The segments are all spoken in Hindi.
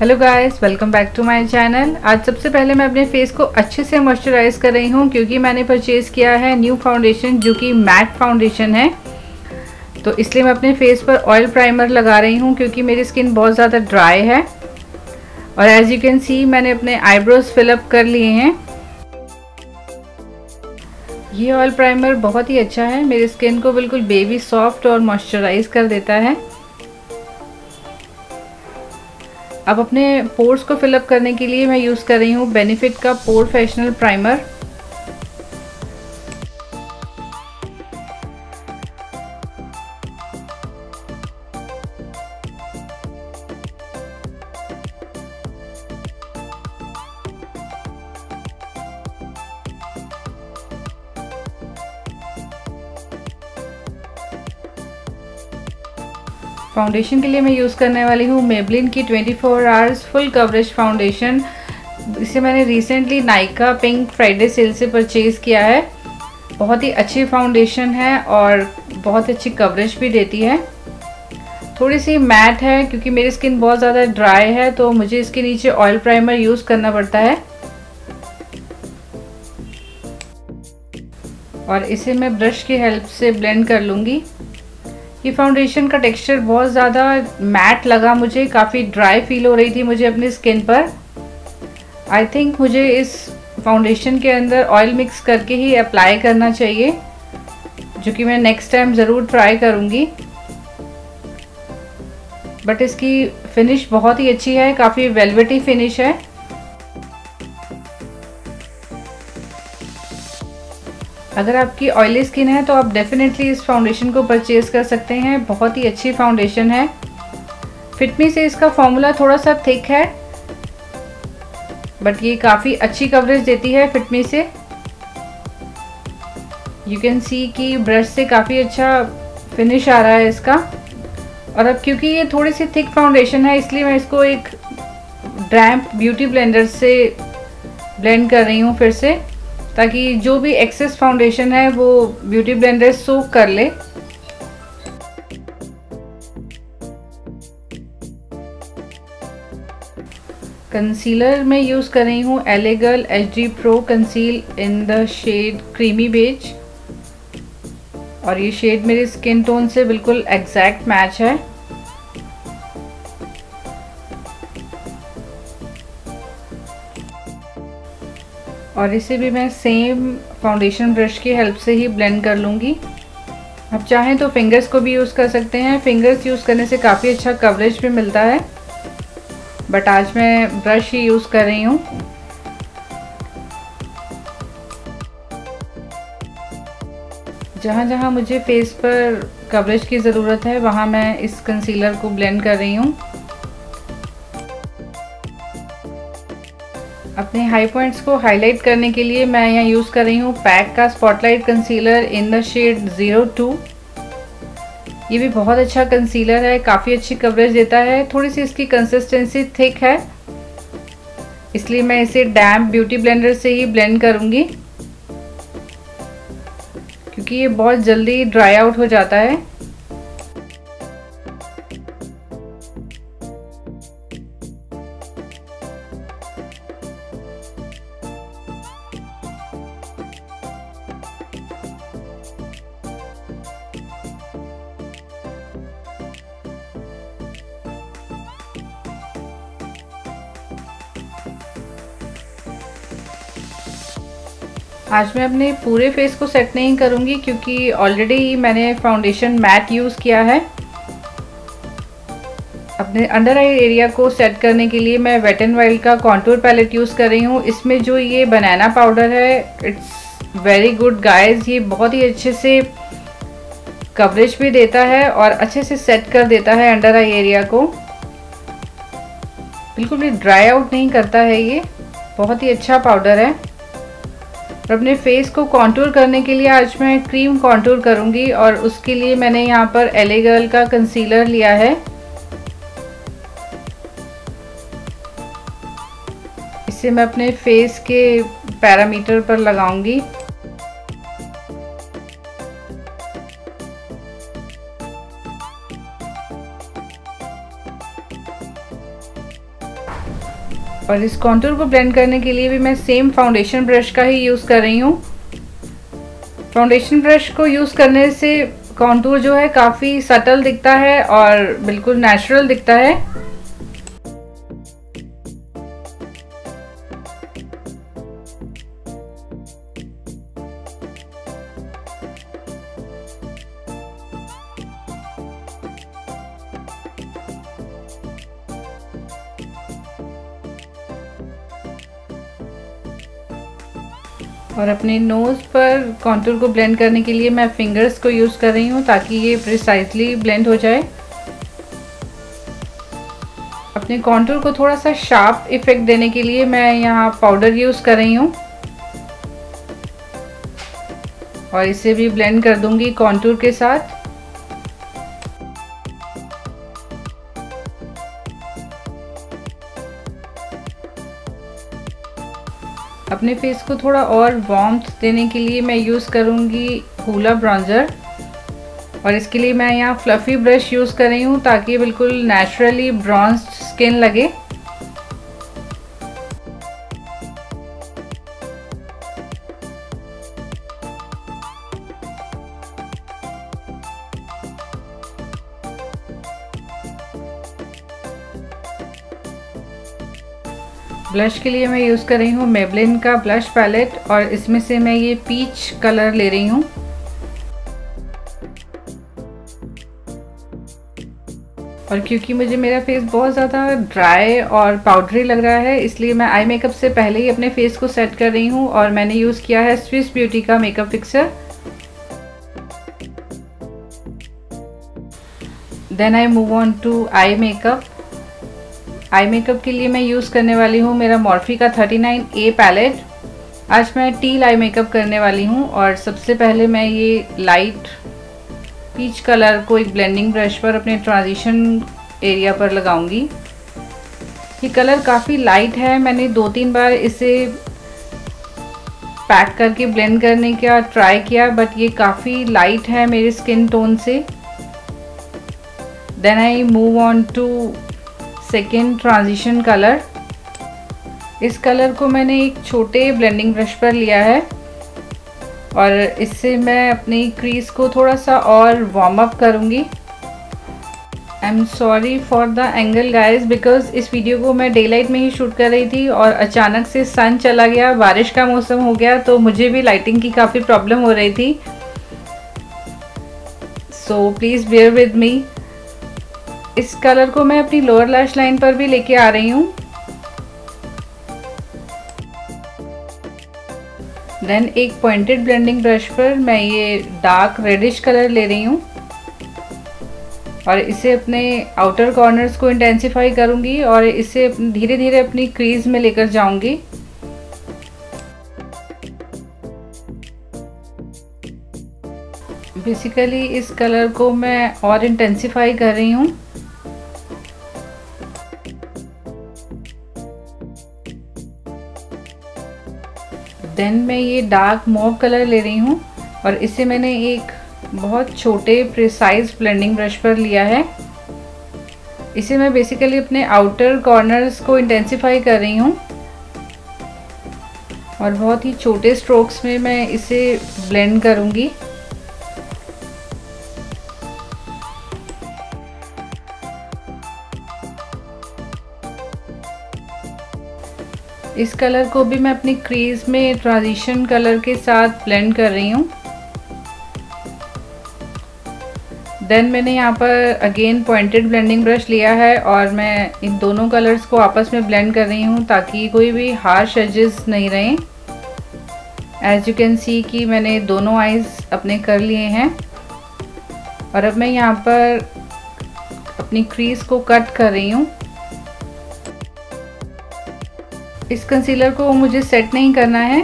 Hello guys, welcome back to my channel. आज सबसे पहले मैं अपने फेस को अच्छे से मॉइस्चराइज कर रही हूँ क्योंकि मैंने परचेज़ किया है न्यू फाउंडेशन जो कि मैट फाउंडेशन है, तो इसलिए मैं अपने फेस पर ऑयल प्राइमर लगा रही हूँ क्योंकि मेरी स्किन बहुत ज़्यादा ड्राई है। और एज यू कैन सी मैंने अपने आईब्रोज फिलअप कर लिए हैं। ये ऑयल प्राइमर बहुत ही अच्छा है, मेरी स्किन को बिल्कुल बेबी सॉफ्ट और मॉइस्चराइज कर देता है। अब अपने पोर्स को फिलअप करने के लिए मैं यूज़ कर रही हूँ बेनिफिट का पोर फैशनल प्राइमर। फाउंडेशन के लिए मैं यूज़ करने वाली हूँ मेबलिन की 24 आवर्स फुल कवरेज फाउंडेशन। इसे मैंने recently Nykaa pink Friday sale से परचेज़ किया है। बहुत ही अच्छी फाउंडेशन है और बहुत अच्छी कवरेज भी देती है। थोड़ी सी मैट है क्योंकि मेरी स्किन बहुत ज़्यादा ड्राई है, तो मुझे इसके नीचे ऑयल प्राइमर यूज़ करना पड़ता है। और इसे मैं ब्रश की हेल्प से ब्लेंड कर लूँगी। ये फाउंडेशन का टेक्सचर बहुत ज़्यादा मैट लगा, मुझे काफ़ी ड्राई फील हो रही थी मुझे अपनी स्किन पर। आई थिंक मुझे इस फाउंडेशन के अंदर ऑयल मिक्स करके ही अप्लाई करना चाहिए, जो कि मैं नेक्स्ट टाइम ज़रूर ट्राई करूँगी। बट इसकी फिनिश बहुत ही अच्छी है, काफ़ी वेलवेटी फिनिश है। अगर आपकी ऑयली स्किन है तो आप डेफिनेटली इस फाउंडेशन को परचेज़ कर सकते हैं। बहुत ही अच्छी फाउंडेशन है। फिटमी से इसका फॉर्मूला थोड़ा सा थिक है, बट ये काफ़ी अच्छी कवरेज देती है फिटमी से। यू कैन सी कि ब्रश से काफ़ी अच्छा फिनिश आ रहा है इसका। और अब क्योंकि ये थोड़ी सी थिक फाउंडेशन है इसलिए मैं इसको एक ड्रैम्प ब्यूटी ब्लेंडर से ब्लेंड कर रही हूँ फिर से, ताकि जो भी एक्सेस फाउंडेशन है वो ब्यूटी ब्लेंडर सोक कर ले। कंसीलर में यूज़ कर रही हूँ LA Girl HD Pro conceal in the shade creamy beige. और ये शेड मेरे स्किन टोन से बिल्कुल एग्जैक्ट मैच है। और इसे भी मैं सेम फाउंडेशन ब्रश की हेल्प से ही ब्लेंड कर लूँगी। आप चाहें तो फिंगर्स को भी यूज़ कर सकते हैं, फिंगर्स यूज़ करने से काफ़ी अच्छा कवरेज भी मिलता है, बट आज मैं ब्रश ही यूज़ कर रही हूँ। जहाँ जहाँ मुझे फेस पर कवरेज की ज़रूरत है वहाँ मैं इस कंसीलर को ब्लेंड कर रही हूँ। अपने हाई पॉइंट्स को हाईलाइट करने के लिए मैं यहाँ यूज़ कर रही हूँ पैक का spotlight concealer in the shade 02। ये भी बहुत अच्छा कंसीलर है, काफ़ी अच्छी कवरेज देता है। थोड़ी सी इसकी कंसिस्टेंसी थिक है इसलिए मैं इसे डैम्प ब्यूटी ब्लेंडर से ही ब्लेंड करूँगी, क्योंकि ये बहुत जल्दी ड्राई आउट हो जाता है। आज मैं अपने पूरे फेस को सेट नहीं करूँगी क्योंकि ऑलरेडी मैंने फाउंडेशन मैट यूज़ किया है। अपने अंडर आई एरिया को सेट करने के लिए मैं वेट एंड वाइल्ड का कॉन्टूर पैलेट यूज़ कर रही हूँ। इसमें जो ये बनाना पाउडर है, इट्स वेरी गुड गाइस। ये बहुत ही अच्छे से कवरेज भी देता है और अच्छे से सेट कर देता है अंडर आई एरिया को, बिल्कुल भी ड्राई आउट नहीं करता है। ये बहुत ही अच्छा पाउडर है। और अपने फेस को कॉन्टूर करने के लिए आज मैं क्रीम कॉन्टूर करूँगी, और उसके लिए मैंने यहाँ पर LA Girl का कंसीलर लिया है। इसे मैं अपने फेस के पैरामीटर पर लगाऊंगी। और इस कंटूर को ब्लेंड करने के लिए भी मैं सेम फाउंडेशन ब्रश का ही यूज़ कर रही हूँ। फाउंडेशन ब्रश को यूज़ करने से कंटूर जो है काफ़ी सटल दिखता है और बिल्कुल नेचुरल दिखता है। और अपने नोज़ पर कंटूर को ब्लेंड करने के लिए मैं फिंगर्स को यूज़ कर रही हूँ ताकि ये प्रिसाइजली ब्लेंड हो जाए। अपने कंटूर को थोड़ा सा शार्प इफ़ेक्ट देने के लिए मैं यहाँ पाउडर यूज़ कर रही हूँ और इसे भी ब्लेंड कर दूँगी कंटूर के साथ। अपने फेस को थोड़ा और वार्मथ देने के लिए मैं यूज़ करूँगी हूला ब्रॉन्जर और इसके लिए मैं यहाँ फ्लफ़ी ब्रश यूज़ कर रही हूँ ताकि बिल्कुल नेचुरली ब्रॉन्ज्ड स्किन लगे। ब्लश के लिए मैं यूज़ कर रही हूँ मेबलिन का ब्लश पैलेट और इसमें से मैं ये पीच कलर ले रही हूँ। और क्योंकि मुझे मेरा फेस बहुत ज़्यादा ड्राई और पाउडरी लग रहा है इसलिए मैं आई मेकअप से पहले ही अपने फेस को सेट कर रही हूँ और मैंने यूज़ किया है स्विस ब्यूटी का makeup fixer. Then I move on to eye makeup. Eye makeup के लिए मैं यूज़ करने वाली हूँ मेरा मॉर्फी का 39A पैलेट। आज मैं टील आई मेकअप करने वाली हूँ और सबसे पहले मैं ये लाइट पीच कलर को एक ब्लेंडिंग ब्रश पर अपने ट्रांजिशन एरिया पर लगाऊंगी। ये कलर काफ़ी लाइट है, मैंने 2-3 बार इसे पैक करके ब्लेंड करने का ट्राई किया बट ये काफ़ी लाइट है मेरे स्किन टोन से। Then I move on to second transition colour. इस कलर को मैंने एक छोटे ब्लेंडिंग ब्रश पर लिया है और इससे मैं अपनी क्रीज को थोड़ा सा और वार्म अप करूँगी। I am sorry for the angle guys because इस वीडियो को मैं डे लाइट में ही शूट कर रही थी और अचानक से सन चला गया, बारिश का मौसम हो गया तो मुझे भी लाइटिंग की काफ़ी प्रॉब्लम हो रही थी। So please bear with me. इस कलर को मैं अपनी लोअर लैश लाइन पर भी लेके आ रही हूँ। देन एक पॉइंटेड ब्लेंडिंग ब्रश पर मैं ये डार्क रेडिश कलर ले रही हूँ और इसे अपने आउटर कॉर्नर्स को इंटेंसिफाई करूँगी और इसे धीरे धीरे अपनी क्रीज में लेकर जाऊँगी। बेसिकली इस कलर को मैं और इंटेंसिफाई कर रही हूँ। देन मैं ये डार्क मॉव कलर ले रही हूँ और इसे मैंने एक बहुत छोटे प्रिसाइज ब्लेंडिंग ब्रश पर लिया है। इसे मैं बेसिकली अपने आउटर कॉर्नर्स को इंटेंसिफाई कर रही हूँ और बहुत ही छोटे स्ट्रोक्स में मैं इसे ब्लेंड करूँगी। इस कलर को भी मैं अपनी क्रीज में ट्रांजिशन कलर के साथ ब्लेंड कर रही हूँ। देन मैंने यहाँ पर अगेन पॉइंटेड ब्लेंडिंग ब्रश लिया है और मैं इन दोनों कलर्स को आपस में ब्लेंड कर रही हूँ ताकि कोई भी हार्श एजेस नहीं रहें। एज यू कैन सी कि मैंने दोनों आईज अपने कर लिए हैं और अब मैं यहाँ पर अपनी क्रीज को कट कर रही हूँ। इस कंसीलर को मुझे सेट नहीं करना है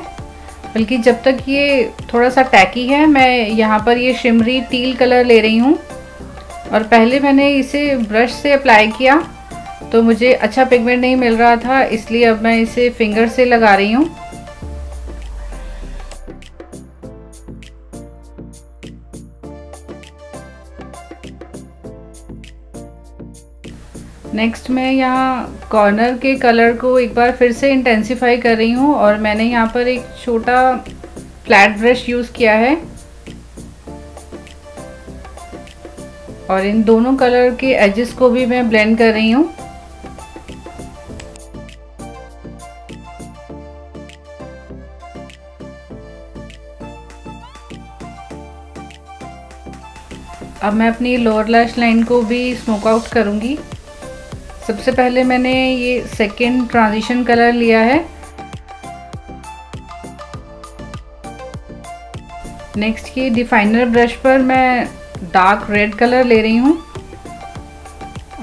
बल्कि जब तक ये थोड़ा सा टैकी है। मैं यहाँ पर ये शिमरी टील कलर ले रही हूँ और पहले मैंने इसे ब्रश से अप्लाई किया तो मुझे अच्छा पिगमेंट नहीं मिल रहा था इसलिए अब मैं इसे फिंगर से लगा रही हूँ। नेक्स्ट मैं यहाँ कॉर्नर के कलर को एक बार फिर से इंटेंसिफाई कर रही हूँ और मैंने यहाँ पर एक छोटा फ्लैट ब्रश यूज़ किया है और इन दोनों कलर के एजेस को भी मैं ब्लेंड कर रही हूँ। अब मैं अपनी लोअर लैश लाइन को भी स्मोक आउट करूँगी। सबसे पहले मैंने ये सेकेंड ट्रांजिशन कलर लिया है। नेक्स्ट ये डिफाइनर ब्रश पर मैं डार्क रेड कलर ले रही हूँ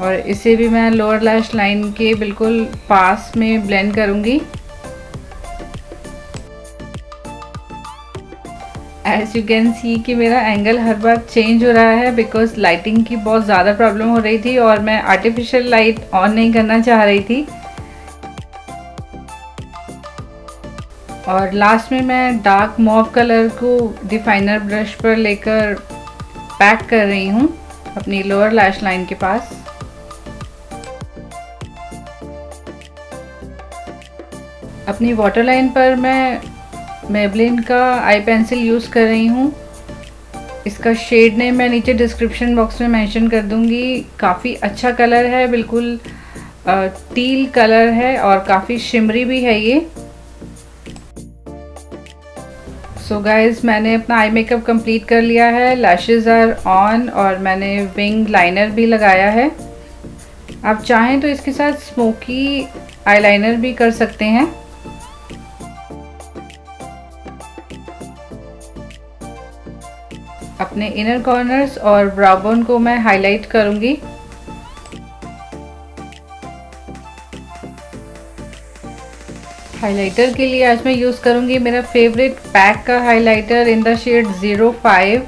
और इसे भी मैं लोअर लैश लाइन के बिल्कुल पास में ब्लेंड करूँगी। एज यू कैन सी कि मेरा एंगल हर बार चेंज हो रहा है बिकॉज लाइटिंग की बहुत ज़्यादा प्रॉब्लम हो रही थी और मैं आर्टिफिशियल लाइट ऑन नहीं करना चाह रही थी। और लास्ट में मैं डार्क मॉव कलर को डिफाइनर ब्रश पर लेकर पैक कर रही हूँ अपनी लोअर लैश लाइन के पास। अपनी वाटर लाइन पर मैं मेबलिन का आई पेंसिल यूज़ कर रही हूँ। इसका शेड नेम मैं नीचे डिस्क्रिप्शन बॉक्स में मेंशन कर दूँगी। काफ़ी अच्छा कलर है, बिल्कुल टील कलर है और काफ़ी शिमरी भी है ये। सो गाइज़, मैंने अपना आई मेकअप कंप्लीट कर लिया है। लैशेज़ आर ऑन और मैंने विंग लाइनर भी लगाया है। आप चाहें तो इसके साथ स्मोकी आईलाइनर भी कर सकते हैं। अपने इनर कॉर्नर्स और ब्राउ बोन को मैं हाईलाइट करूंगी। हाइलाइटर के लिए आज मैं यूज़ करूंगी मेरा फेवरेट पैक का highlighter in the shade 05।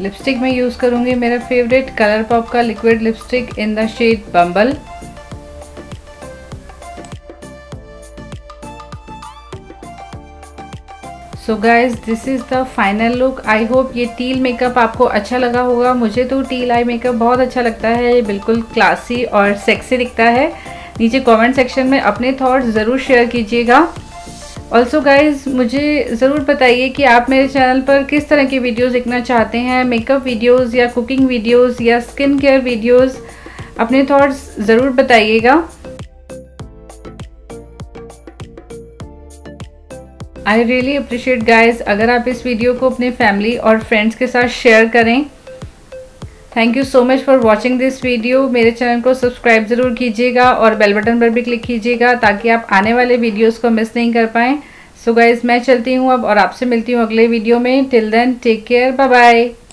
Lipstick में यूज़ करूंगी मेरा फेवरेट कलर पॉप का liquid lipstick in the shade bumble. So guys, this is the final look. I hope ये टील मेकअप आपको अच्छा लगा होगा। मुझे तो टील आई मेकअप बहुत अच्छा लगता है, ये बिल्कुल क्लासी और सेक्सी दिखता है। नीचे कमेंट सेक्शन में अपने थॉट्स ज़रूर शेयर कीजिएगा। ऑल्सो गाइज, मुझे ज़रूर बताइए कि आप मेरे चैनल पर किस तरह की वीडियोज़ देखना चाहते हैं, मेकअप वीडियोज़ या कुकिंग वीडियोज़ या स्किन केयर वीडियोज़। अपने थॉट्स ज़रूर बताइएगा। आई रियली अप्रिशिएट गाइज अगर आप इस वीडियो को अपने फैमिली और फ्रेंड्स के साथ शेयर करें। Thank you so much for watching this video. मेरे चैनल को सब्सक्राइब ज़रूर कीजिएगा और बेल बटन पर भी क्लिक कीजिएगा ताकि आप आने वाले वीडियोस को मिस नहीं कर पाएँ। सो गाइज, मैं चलती हूँ अब और आपसे मिलती हूँ अगले वीडियो में। Till then, take care, bye bye.